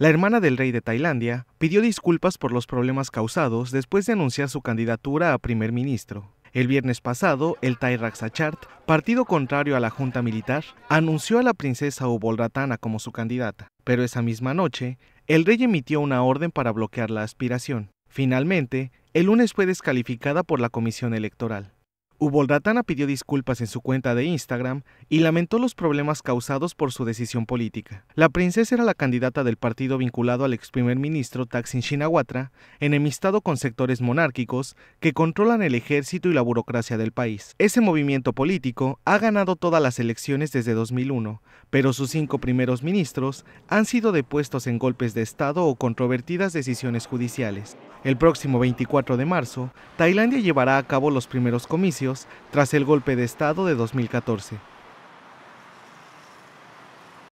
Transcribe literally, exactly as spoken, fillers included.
La hermana del rey de Tailandia pidió disculpas por los problemas causados después de anunciar su candidatura a primer ministro. El viernes pasado, el Thai Raksa Chart, partido contrario a la junta militar, anunció a la princesa Ubolratana como su candidata, pero esa misma noche, el rey emitió una orden para bloquear la aspiración. Finalmente, el lunes fue descalificada por la comisión electoral. Ubolratana pidió disculpas en su cuenta de Instagram y lamentó los problemas causados por su decisión política. La princesa era la candidata del partido vinculado al ex primer ministro Thaksin Shinawatra, enemistado con sectores monárquicos que controlan el ejército y la burocracia del país. Ese movimiento político ha ganado todas las elecciones desde dos mil uno, pero sus cinco primeros ministros han sido depuestos en golpes de estado o controvertidas decisiones judiciales. El próximo veinticuatro de marzo, Tailandia llevará a cabo los primeros comicios tras el golpe de estado de dos mil catorce.